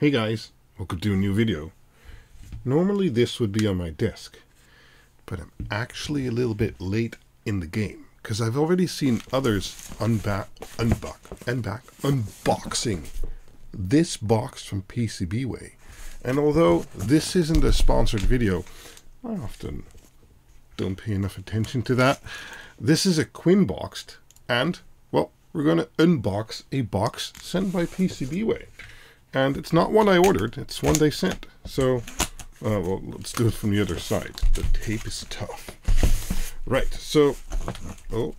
Hey guys, welcome to a new video. Normally this would be on my desk, but I'm actually a little bit late in the game because I've already seen others unboxing this box from PCBWay. And although this isn't a sponsored video, I often don't pay enough attention to that. This is a QuinBoxed, and well, we're going to unbox a box sent by PCBWay. And it's not one I ordered, it's one they sent. So, well, let's do it from the other side. The tape is tough. Right, so, oh.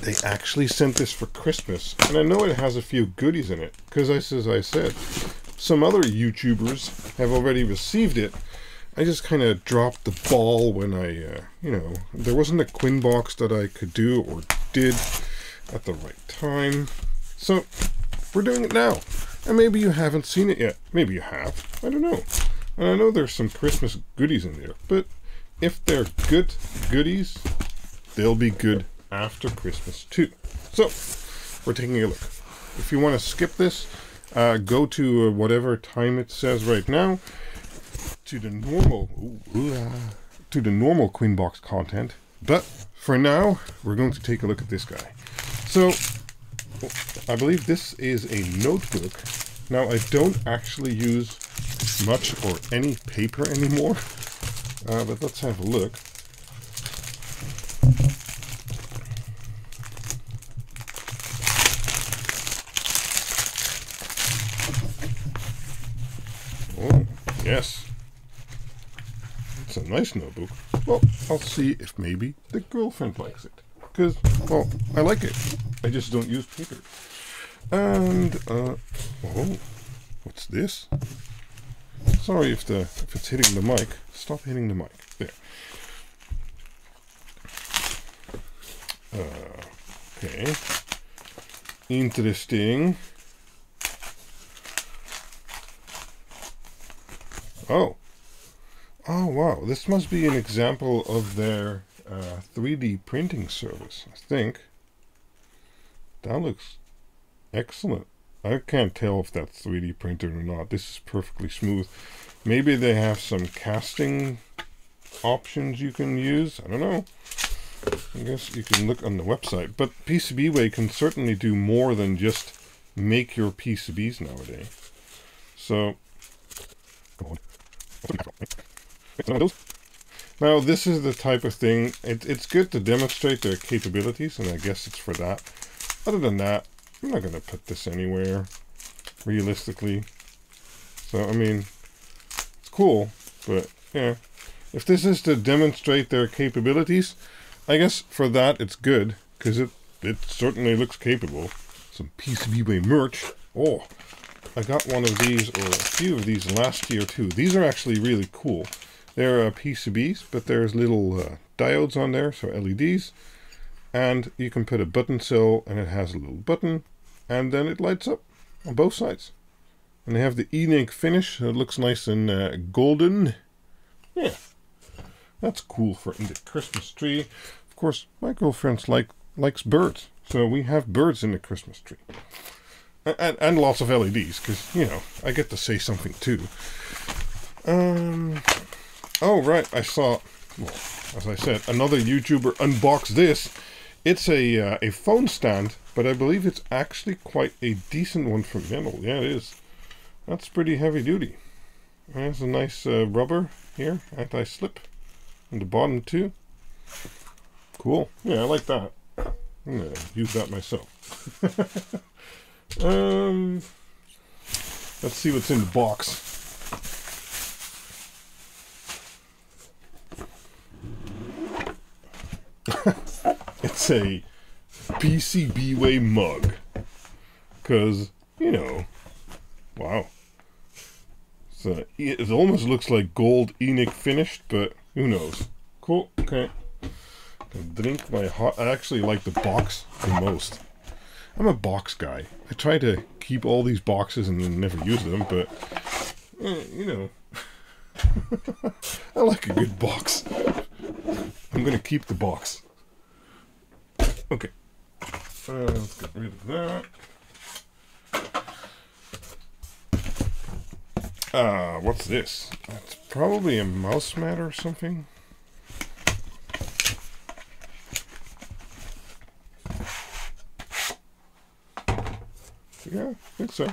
They actually sent this for Christmas. And I know it has a few goodies in it, because as I said, some other YouTubers have already received it. I just kind of dropped the ball when I, you know, there wasn't a QuinBox that I could do or did at the right time. So, we're doing it now, and maybe you haven't seen it yet. Maybe you have, I don't know. And I know there's some Christmas goodies in there, but if they're good goodies, they'll be good after Christmas too. So, we're taking a look. If you want to skip this, go to whatever time it says right now, to the normal, QuinBoxed content. But for now, we're going to take a look at this guy. So, I believe this is a notebook. Now, I don't actually use much or any paper anymore, but let's have a look. Oh, yes. It's a nice notebook. Well, I'll see if maybe the girlfriend likes it. Because, well, I like it. I just don't use paper. And, oh, what's this? Sorry if it's hitting the mic. Stop hitting the mic. There. Okay. Interesting. Oh. Oh, wow. This must be an example of their 3D printing service, I think. That looks excellent. I can't tell if that's 3D printed or not. This is perfectly smooth. Maybe they have some casting options you can use. I don't know. I guess you can look on the website. But PCBWay can certainly do more than just make your PCBs nowadays. So, go on. Now, this is the type of thing, it's good to demonstrate their capabilities, and I guess it's for that. Other than that, I'm not going to put this anywhere, realistically. So, I mean, it's cool, but, yeah. If this is to demonstrate their capabilities, I guess for that it's good, because it certainly looks capable. Some PCBWay merch. Oh, I got one of these, or a few of these last year, too. These are actually really cool. They're PCBs, but there's little diodes on there, so LEDs. And you can put a button cell, and it has a little button, and then it lights up on both sides. And they have the e-ink finish, so it looks nice and golden. Yeah, that's cool for in the Christmas tree. Of course, my girlfriend likes birds, so we have birds in the Christmas tree. And lots of LEDs, because, you know, I get to say something too. Oh, right, I saw, well, as I said, another YouTuber unboxed this. It's a phone stand, but I believe it's actually quite a decent one from Gendel. Yeah, it is. That's pretty heavy duty. There's a nice rubber here, anti-slip, on the bottom too. Cool. Yeah, I like that. I'm gonna use that myself. Let's see what's in the box. It's a PCBWay mug, because, you know, wow. So it almost looks like gold enoch finished, but who knows. Cool. Okay, I can drink my hot. I actually like the box the most. I'm a box guy. I try to keep all these boxes and then never use them, but you know, I like a good box. I'm gonna keep the box. Okay, let's get rid of that. What's this? That's probably a mouse mat or something. Yeah, I think so.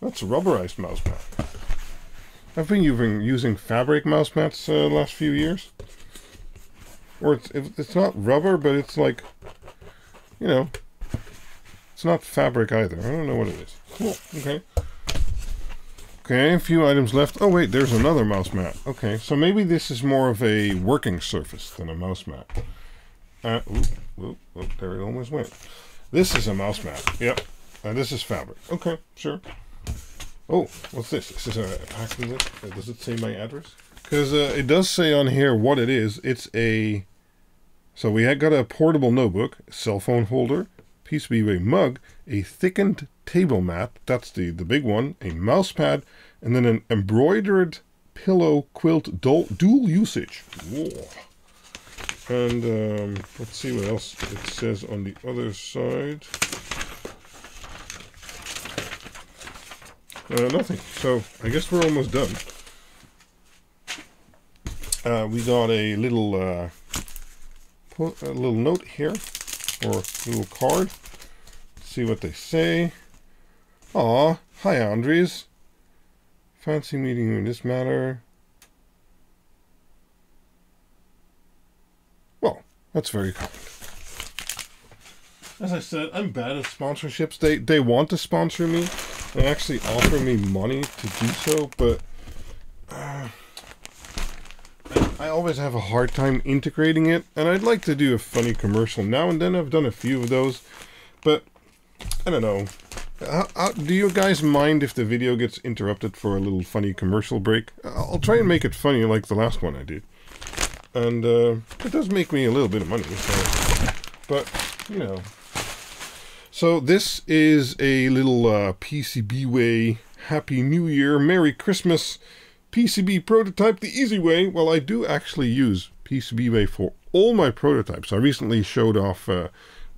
That's a rubberized mouse mat. I've been using fabric mouse mats the last few years. Or it's not rubber, but it's like, you know, it's not fabric either. I don't know what it is. Cool, okay. Okay, a few items left. Oh wait, there's another mouse mat. Okay, so maybe this is more of a working surface than a mouse mat. There it almost went. This is a mouse mat, yep. And this is fabric. Okay, sure. Oh, what's this? Is this a packing list? Does it say my address? Because it does say on here what it is. It's a... So we had got a portable notebook, cell phone holder, PCBWay mug, a thickened table mat, that's the big one, a mouse pad, and then an embroidered pillow quilt dual usage. Whoa. And let's see what else it says on the other side. Nothing. So I guess we're almost done. We got a little note here, or a little card. Let's see what they say. Aw, hi Andres. Fancy meeting you in this matter. Well, that's very kind. As I said, I'm bad at sponsorships. They want to sponsor me. They actually offer me money to do so, but I always have a hard time integrating it, and I'd like to do a funny commercial now and then. I've done a few of those, but I don't know. Do you guys mind if the video gets interrupted for a little funny commercial break? I'll try and make it funny like the last one I did, and it does make me a little bit of money, so, but you know. So this is a little PCBWay Happy New Year, Merry Christmas PCB prototype the easy way. Well, I do actually use PCBWay for all my prototypes. I recently showed off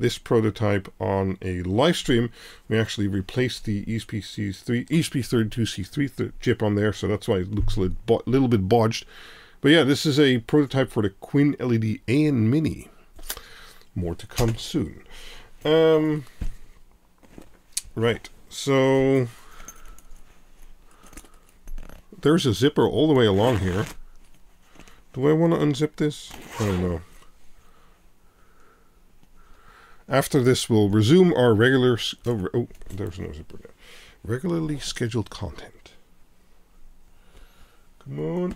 this prototype on a live stream. We actually replaced the ESP32C3 chip on there, so that's why it looks a little bit bodged. But yeah, this is a prototype for the Quin LED AN Mini. More to come soon. Right, so there's a zipper all the way along here. Do I want to unzip this? I don't know. After this, we'll resume our regular... Oh, there's no zipper there. Regularly scheduled content. Come on,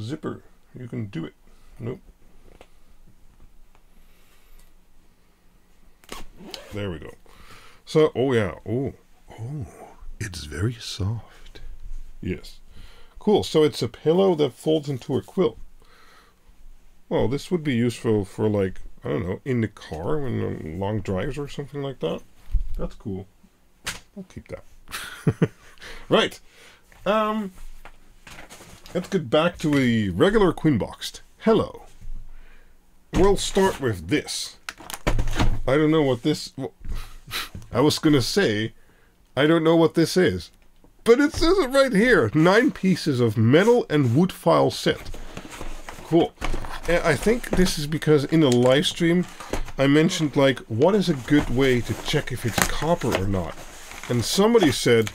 zipper. You can do it. Nope. There we go. So, oh yeah, oh, it's very soft. Yes. Cool, so it's a pillow that folds into a quilt. Well, this would be useful for, like, I don't know, in the car when on long drives or something like that. That's cool. I'll keep that. Right. Let's get back to a regular QuinBoxed. Hello. We'll start with this. I don't know what this... Well, I was gonna say, I don't know what this is. But it says it right here. 9 pieces of metal and wood file set. Cool. And I think this is because in the live stream, I mentioned, like, what is a good way to check if it's copper or not? And somebody said,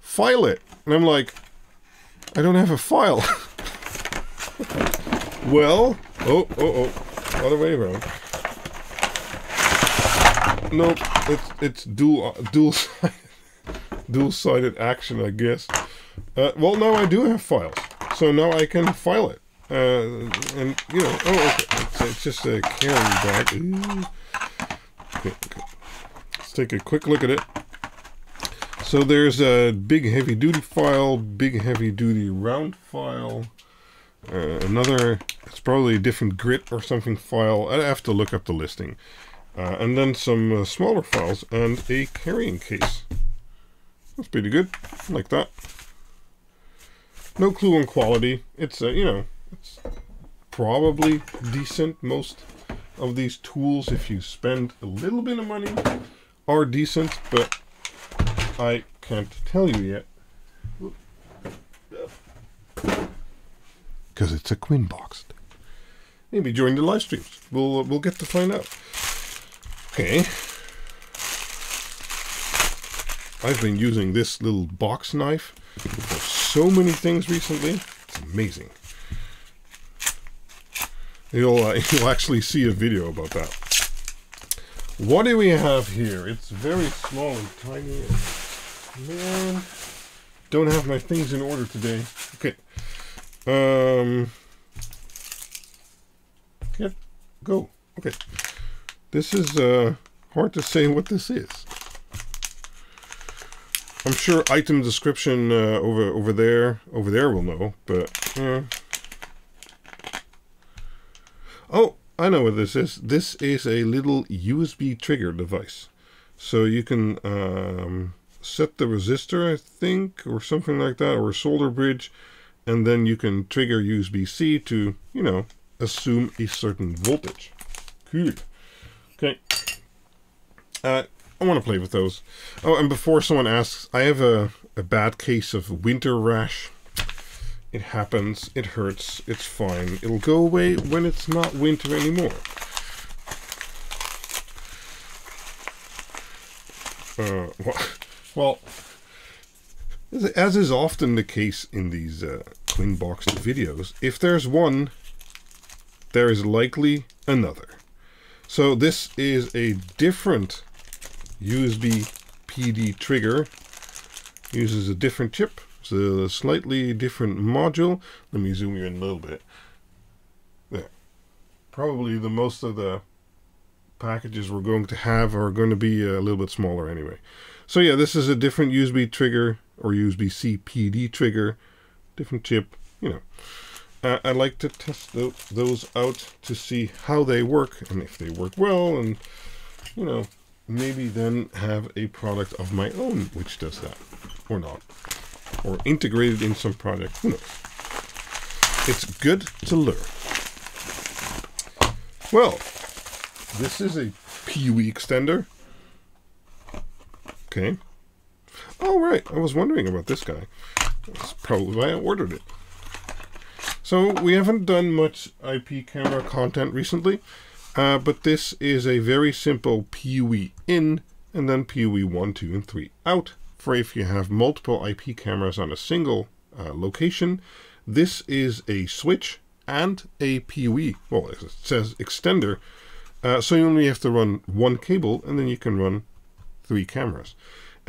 file it. And I'm like, I don't have a file. Well, other way around. Nope, it's dual-sided action, I guess. Well, now I do have files, so now I can file it. And you know, oh, okay, it's just a carry bag. Ooh. Okay, okay. Let's take a quick look at it. So there's a big heavy-duty file, big heavy-duty round file. Another, it's probably a different grit or something file. I have to look up the listing. And then some smaller files and a carrying case. That's pretty good. I like that. No clue on quality. It's you know, it's probably decent. Most of these tools, if you spend a little bit of money, are decent, but I can't tell you yet. because it's a QuinBoxed. Maybe during the live streams, we'll get to find out. Okay. I've been using this little box knife for so many things recently. It's amazing. You'll actually see a video about that. What do we have here? It's very small and tiny. Man, don't have my things in order today. Okay. Get go. Okay. This is hard to say what this is. I'm sure item description over there will know, but oh, I know what this is. This is a little USB trigger device, so you can set the resistor, I think, or something like that, or a solder bridge, and then you can trigger USB-C to, you know, assume a certain voltage. Cool. Okay. I want to play with those. Oh, and before someone asks, I have a bad case of winter rash. It happens, it hurts, it's fine. It'll go away when it's not winter anymore. Well, as is often the case in these QuinBoxed videos, if there's one, there is likely another. So this is a different USB PD trigger. Uses a different chip. It's a slightly different module. Let me zoom you in a little bit. There. Probably the most of the packages we're going to have are going to be a little bit smaller anyway. So yeah, this is a different USB trigger, or USB-C PD trigger. Different chip, you know. I like to test those out to see how they work, and if they work well, and, you know, maybe then have a product of my own which does that, or not, or integrated in some project. Who knows? It's good to learn. Well, this is a PoE extender. Okay. Oh, right. I was wondering about this guy. That's probably why I ordered it. So we haven't done much IP camera content recently. But this is a very simple PoE in, and then PoE 1, 2, and 3 out. For if you have multiple IP cameras on a single location, this is a switch and a PoE, well, as it says, extender. So you only have to run one cable, and then you can run three cameras.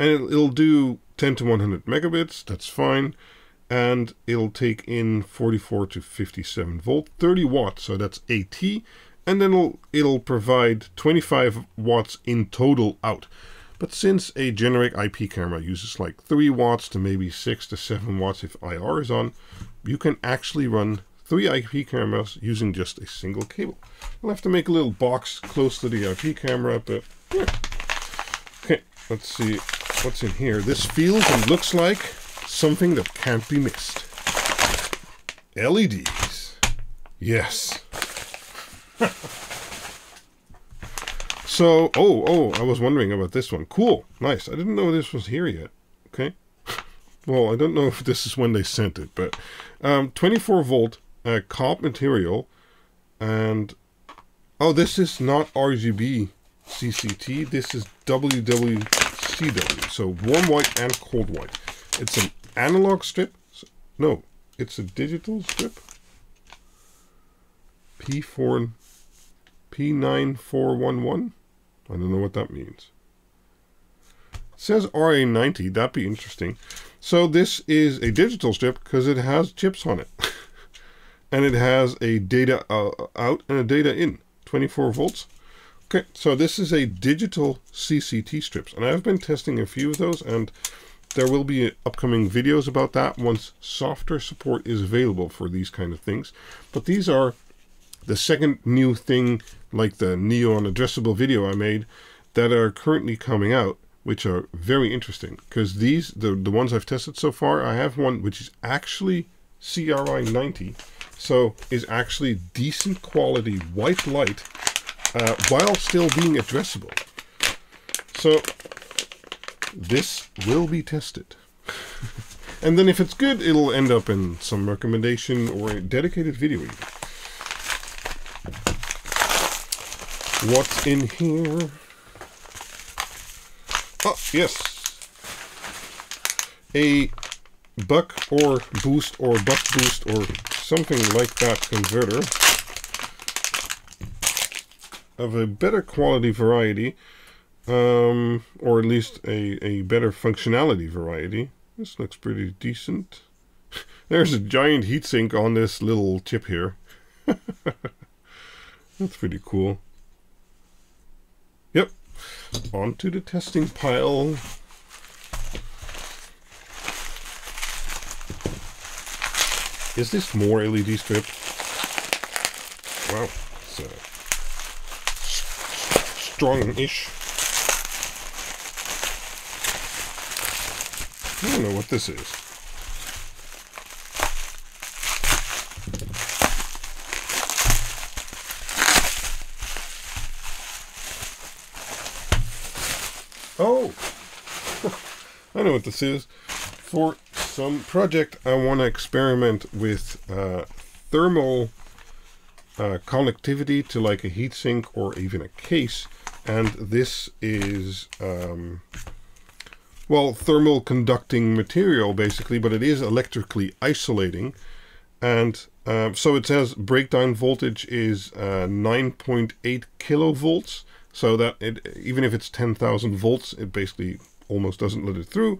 And it'll do 10 to 100 megabits, that's fine. And it'll take in 44 to 57 volt, 30 watts, so that's AT. And then it'll provide 25 watts in total out. But since a generic IP camera uses like 3 watts to maybe 6 to 7 watts if IR is on, you can actually run 3 IP cameras using just a single cable. You'll have to make a little box close to the IP camera, but yeah. Okay, let's see what's in here. This feels and looks like something that can't be missed. LEDs. Yes. So, oh, I was wondering about this one. Cool, nice. I didn't know this was here yet. Okay. Well, I don't know if this is when they sent it, but 24 volt cop material, and oh, this is not RGB CCT. This is WW CW, so warm white and cold white. It's an analog strip. So, no, it's a digital strip. P4. P9411? I don't know what that means. It says RA90, that'd be interesting. So this is a digital strip because it has chips on it. And it has a data out and a data in, 24 volts. Okay, so this is a digital CCT strips. And I've been testing a few of those, and there will be upcoming videos about that once software support is available for these kind of things. But these are the second new thing, like the Neon addressable video I made, that are currently coming out, which are very interesting, because these, the ones I've tested so far, I have one which is actually CRI90, so is actually decent quality white light, while still being addressable. So this will be tested. And then if it's good, it'll end up in some recommendation or a dedicated video even. What's in here? Oh, yes. A buck or boost or buck boost or something like that converter of a better quality variety, or at least a better functionality variety. This looks pretty decent. There's a giant heatsink on this little chip here. That's pretty cool. Yep, onto the testing pile. Is this more LED strip? Wow, it's strong-ish. I don't know what this is. Oh! I know what this is. For some project I want to experiment with thermal connectivity to like a heatsink or even a case, and this is well, thermal conducting material basically, but it is electrically isolating, and so it says breakdown voltage is 9.8 kilovolts, so that it, even if it's 10,000 volts, it basically almost doesn't let it through,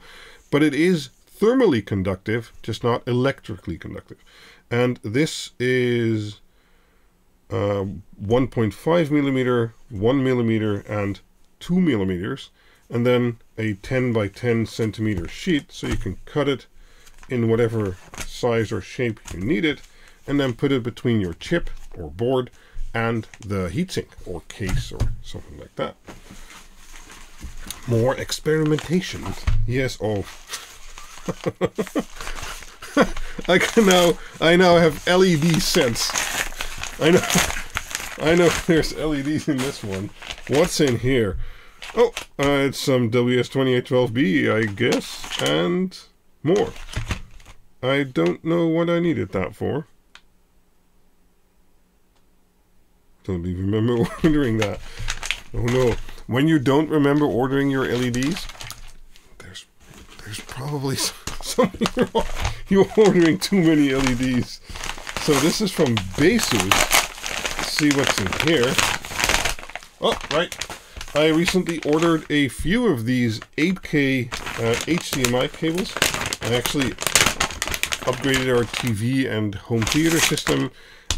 but it is thermally conductive, just not electrically conductive. And this is 1.5 millimeter, 1 millimeter, and 2 millimeters, and then a 10 by 10 centimeter sheet, so you can cut it in whatever size or shape you need it, and then put it between your chip or board and the heatsink or case or something like that. More experimentation. Yes, oh. I can now. I now have LED sense. I know. There's LEDs in this one. What's in here? Oh, it's some WS2812B, I guess, and more. I don't know what I needed that for. Don't even remember ordering that. Oh no! When you don't remember ordering your LEDs, there's probably something wrong. You're ordering too many LEDs. So this is from Baseus. Let's see what's in here. Oh, right. I recently ordered a few of these 8K HDMI cables. I actually upgraded our TV and home theater system,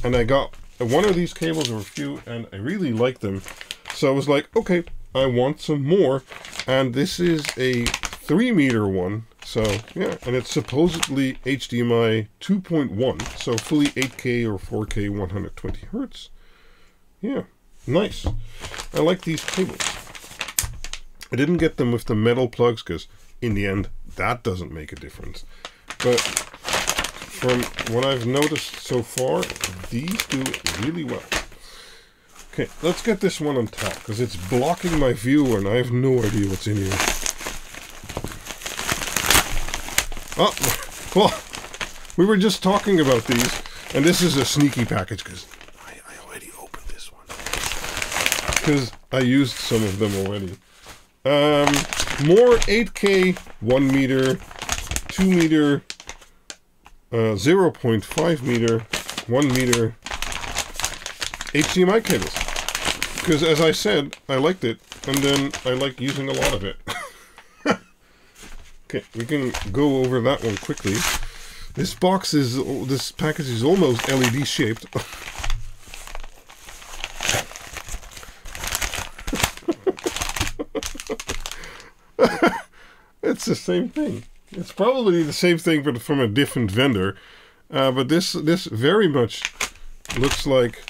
and I got one of these cables or a few, and I really like them. So I was like, okay, I want some more. And this is a 3 meter one, so yeah, and it's supposedly HDMI 2.1, so fully 8K or 4K 120 Hertz. Yeah, nice. I like these cables. I didn't get them with the metal plugs because in the end that doesn't make a difference, but from what I've noticed so far, these do really well. Okay, let's get this one on top because it's blocking my view and I have no idea what's in here. Oh, well, we were just talking about these, and this is a sneaky package because I already opened this one because I used some of them already. More 8K 1 meter, 2 meter, 0.5 meter, 1 meter HDMI cables because, as I said, I liked it, and then I like using a lot of it. Okay, we can go over that one quickly. This box is, this package is almost LED shaped. It's the same thing. It's probably the same thing, but from a different vendor. But this very much looks like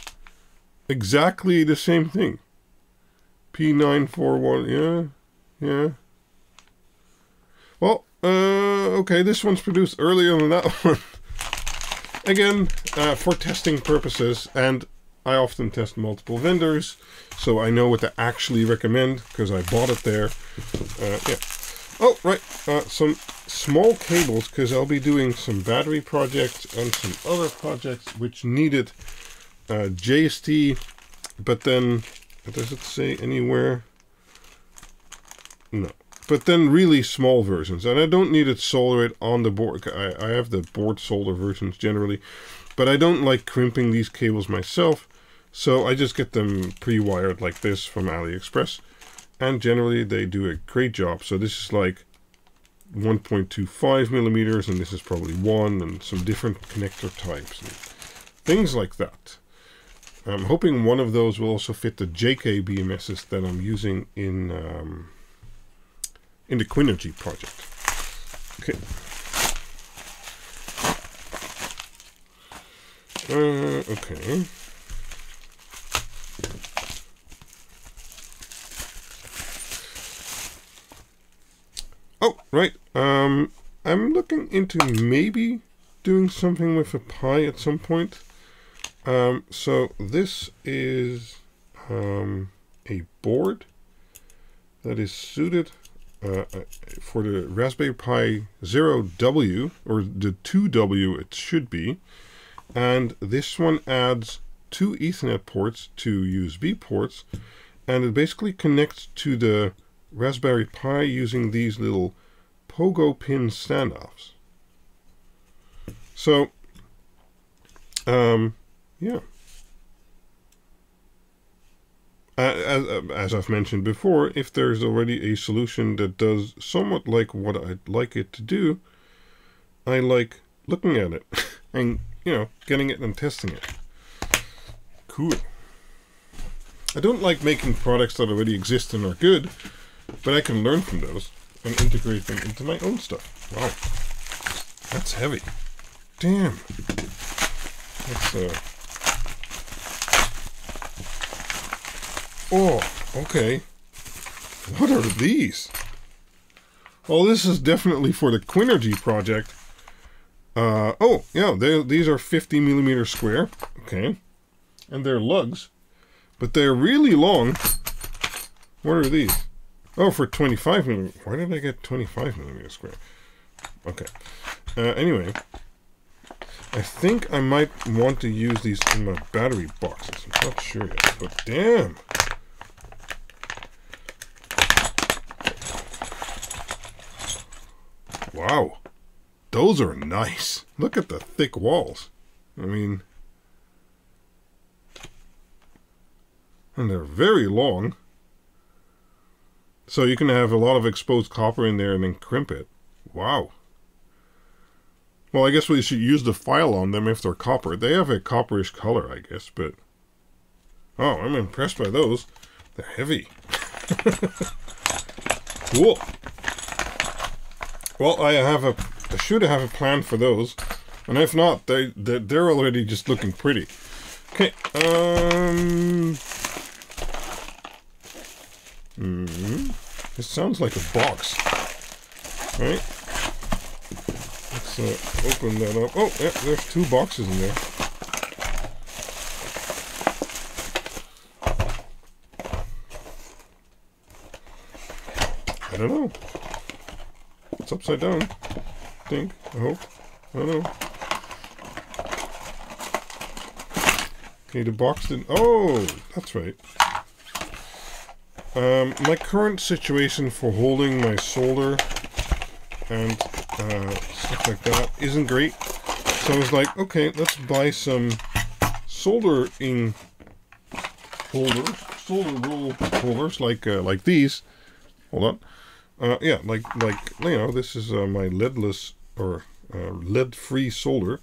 exactly the same thing. P941, yeah, yeah. Well, okay, this one's produced earlier than that one. Again, for testing purposes, and I often test multiple vendors, so I know what to actually recommend, because I bought it there. Yeah. Oh, right, some small cables, because I'll be doing some battery projects and some other projects which needed JST, but then, does it say anywhere? No. But then really small versions, and I don't need it soldered on the board. I have the board solder versions generally, but I don't like crimping these cables myself, so I just get them pre-wired like this from AliExpress, and generally they do a great job. So this is like 1.25 millimeters, and this is probably 1, and some different connector types, and things like that. I'm hoping one of those will also fit the JK BMSs that I'm using in the Quinergy project. Okay. Okay. Oh, right. I'm looking into maybe doing something with a Pi at some point. So this is a board that is suited for the Raspberry Pi 0W, or the 2W it should be, and this one adds 2 Ethernet ports, 2 USB ports, and it basically connects to the Raspberry Pi using these little pogo pin standoffs. So, yeah. As I've mentioned before, if there's already a solution that does somewhat like what I'd like it to do, I like looking at it and, you know, getting it and testing it. Cool. I don't like making products that already exist and are good, but I can learn from those and integrate them into my own stuff. Wow. That's heavy. Damn. That's, oh, okay. What are these? Well, this is definitely for the Quinergy project. Oh, yeah, these are 50 millimeters square. Okay. And they're lugs. But they're really long. What are these? Oh, for 25 millimeters. Why did I get 25 millimeters square? Okay. Anyway. I think I might want to use these in my battery boxes. I'm not sure yet, but damn. Wow, those are nice. Look at the thick walls. I mean, and they're very long. So you can have a lot of exposed copper in there and then crimp it. Wow. Well, I guess we should use the file on them if they're copper. They have a copperish color, I guess, but... Oh, I'm impressed by those. They're heavy. Cool. Well, I should have a plan for those, and if not, they're already just looking pretty. Okay. This sounds like a box. All right. Let's open that up. Oh, yeah, there's 2 boxes in there. I don't know. It's upside down, I think, I hope, I don't know. Okay, the box didn't, oh, that's right. My current situation for holding my solder and stuff like that isn't great. So I was like, okay, let's buy some soldering holders, solder roll holders like these. Hold on. Yeah, like you know, this is my leadless or lead-free solder,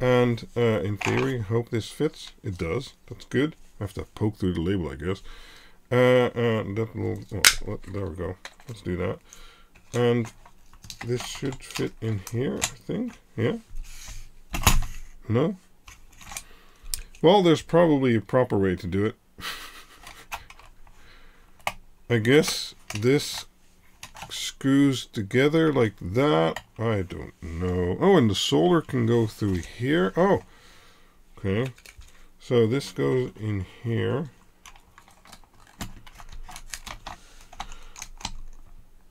and in theory, hope this fits. It does. That's good. I have to poke through the label, I guess. That will. Oh, there we go. Let's do that. And this should fit in here, I think. Yeah. No. Well, there's probably a proper way to do it. I guess this screws together like that. I don't know. Oh, and the solder can go through here. Oh, okay. So this goes in here.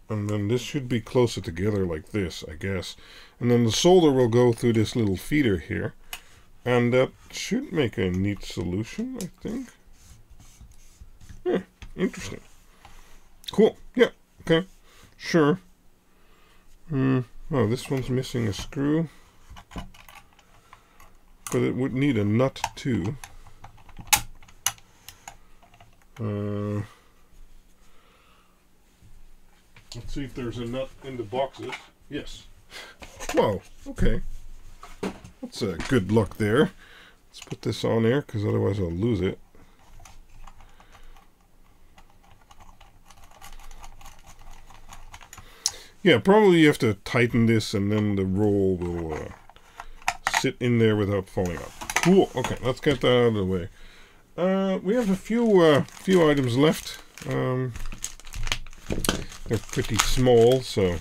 and then this should be closer together like this, I guess. And then the solder will go through this little feeder here, and that should make a neat solution, I think. Yeah, interesting. Cool. Yeah. Okay. Sure. Oh, this one's missing a screw, but it would need a nut too. Let's see if there's a nut in the boxes. Yes. Whoa. Okay. That's a good luck there. Let's put this on there, because otherwise I'll lose it. Yeah, probably you have to tighten this, and then the roll will sit in there without falling out. Cool. Okay, let's get that out of the way. We have a few items left. They're pretty small, so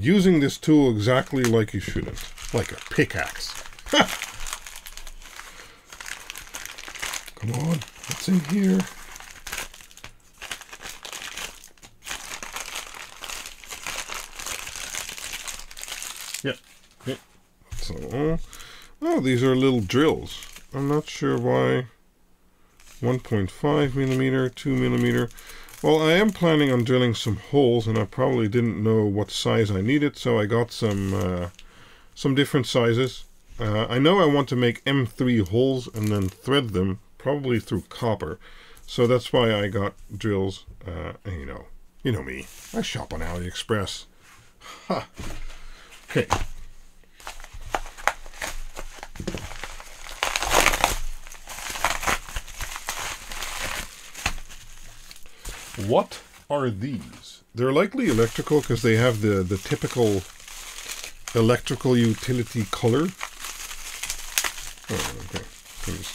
using this tool exactly like you shouldn't, like a pickaxe. Ha! Come on, what's in here? Yep. Yep. So, oh, these are little drills. I'm not sure why 1.5 millimeter, 2 millimeter. Well, I am planning on drilling some holes, and I probably didn't know what size I needed, so I got some different sizes. I know I want to make M3 holes and then thread them, probably through copper. So that's why I got drills. You know me. I shop on Aliexpress. Ha. Okay. What are these? They're likely electrical, because they have the typical electrical utility color. Oh, okay. Just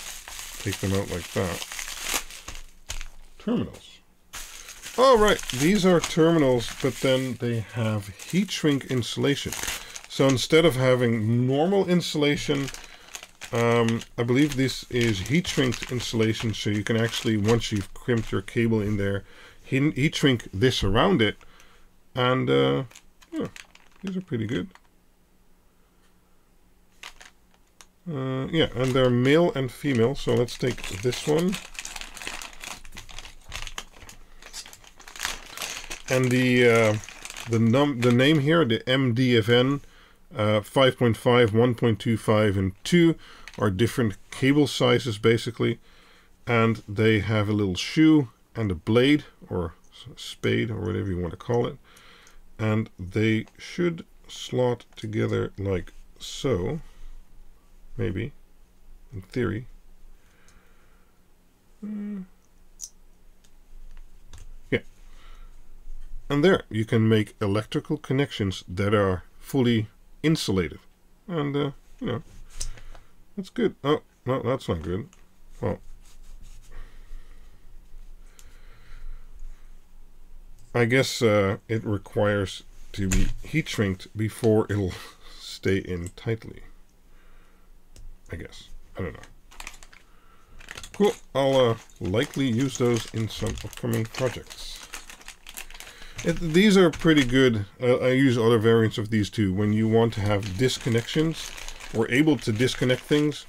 take them out like that. Terminals. All right, these are terminals, but then they have heat shrink insulation. So instead of having normal insulation, I believe this is heat shrink insulation, so you can actually, once you've crimped your cable in there, heat shrink this around it, and yeah, these are pretty good. Yeah, and they're male and female, so let's take this one. And the name here, the MDFN, 5.5, 1.25, and 2 are different cable sizes, basically. And they have a little shoe and a blade, or spade, or whatever you want to call it. And they should slot together like so, maybe, in theory. Yeah. And there, you can make electrical connections that are fully insulated, and you know, that's good. Oh no, that's not good. Well, I guess it requires to be heat shrinked before it'll stay in tightly, I guess. I don't know. Cool. I'll likely use those in some upcoming projects. These are pretty good. I use other variants of these too. When you want to have disconnections, or able to disconnect things,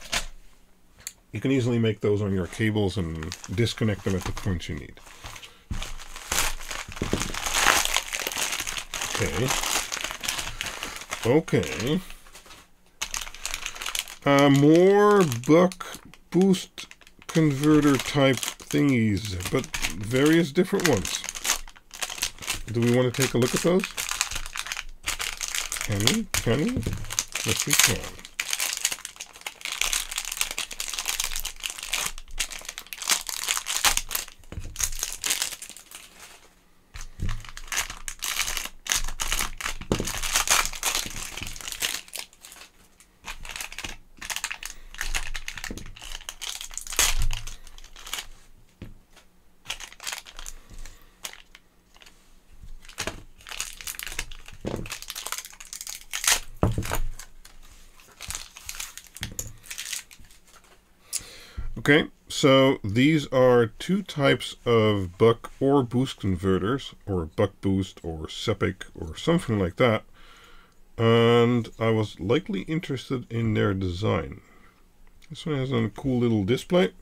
you can easily make those on your cables and disconnect them at the point you need. Okay. More buck boost converter type thingies, but various different ones. Do we want to take a look at those? Can we? Can we? Yes, we can. Okay, So these are two types of buck or boost converters, or buck boost or SEPIC or something like that. And I was likely interested in their design. This one has a cool little display.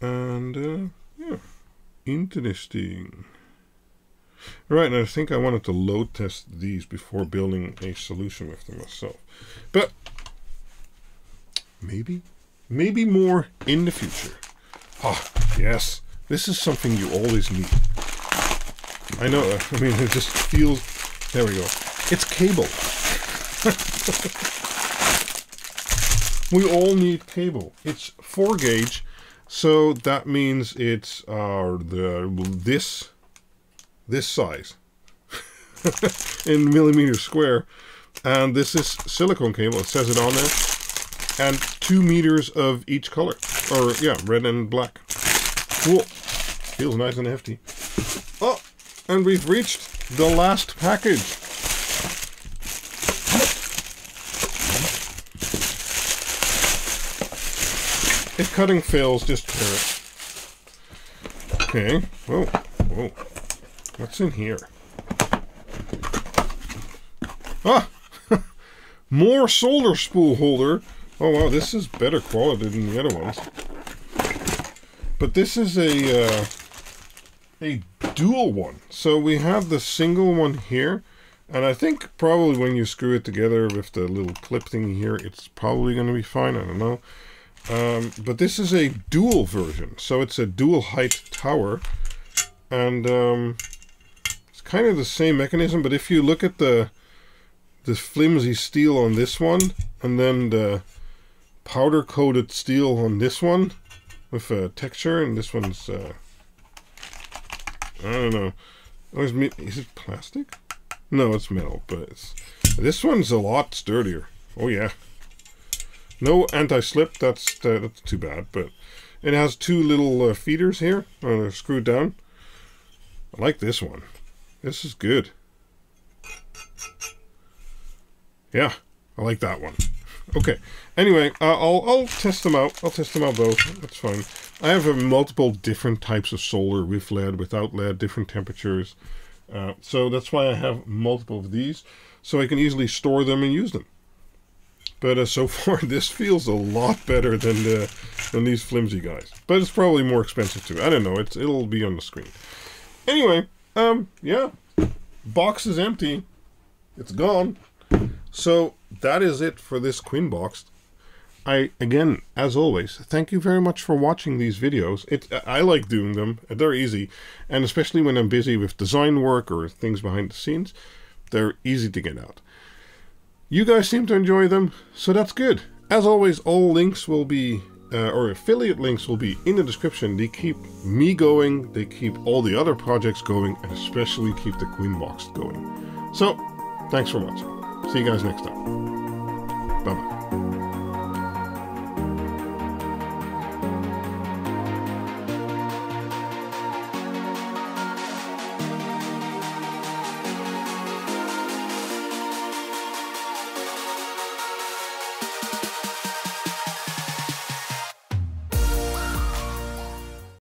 And yeah, interesting. Right, and I think I wanted to load test these before building a solution with them myself. But maybe more in the future. Ah, yes, this is something you always need. I know, I mean, it just feels... There we go. It's cable. We all need cable. It's 4-gauge, so that means it's this size in millimeters square, and this is silicone cable. It says it on there, and 2 meters of each color, or yeah, red and black. Cool, feels nice and hefty. Oh, and we've reached the last package. If cutting fails, just tear it. Okay. Whoa, whoa. What's in here? Ah! More solder spool holder. Oh wow, this is better quality than the other ones. But this is a dual one. So we have the single one here, and I think probably when you screw it together with the little clip thing here, it's probably going to be fine. I don't know. But this is a dual version, so it's a dual height tower, and it's kind of the same mechanism. But if you look at the flimsy steel on this one, and then the powder coated steel on this one with a texture, and this one's I don't know. Oh, is it plastic? No, it's metal, but this one's a lot sturdier. Oh yeah. No anti-slip, that's too bad, but it has two little feeders here, they're screwed down. I like this one. This is good. Yeah, I like that one. Okay, anyway, I'll test them out. I'll test them out both, that's fine. I have multiple different types of solder, with lead, without lead, different temperatures. So that's why I have multiple of these, so I can easily store them and use them. But so far, this feels a lot better than these flimsy guys. But it's probably more expensive too. I don't know. It'll be on the screen. Anyway, yeah, box is empty. It's gone. So that is it for this QuinBoxed. Again, as always, thank you very much for watching these videos. I like doing them. They're easy, and especially when I'm busy with design work or things behind the scenes, they're easy to get out. You guys seem to enjoy them, so that's good. As always, all links will be, or affiliate links will be in the description. They keep me going, they keep all the other projects going, and especially keep the QuinBoxed going. So, thanks for watching. See you guys next time. Bye-bye.